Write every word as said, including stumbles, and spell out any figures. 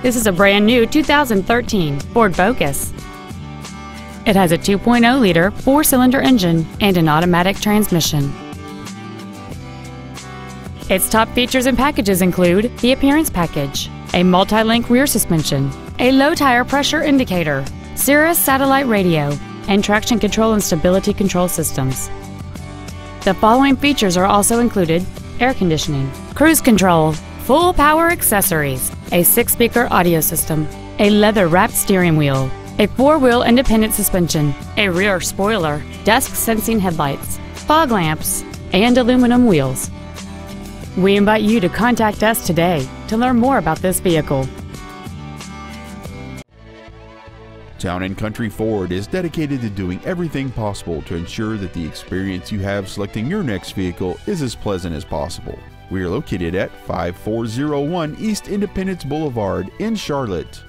This is a brand-new two thousand thirteen Ford Focus. It has a two point oh liter four-cylinder engine and an automatic transmission. Its top features and packages include the appearance package, a multi-link rear suspension, a low tire pressure indicator, Sirius satellite radio, and traction control and stability control systems. The following features are also included: air conditioning, cruise control, full power accessories, a six-speaker audio system, a leather-wrapped steering wheel, a four-wheel independent suspension, a rear spoiler, dusk-sensing headlights, fog lamps, and aluminum wheels. We invite you to contact us today to learn more about this vehicle. Town and Country Ford is dedicated to doing everything possible to ensure that the experience you have selecting your next vehicle is as pleasant as possible. We are located at five four zero one East Independence Boulevard in Charlotte.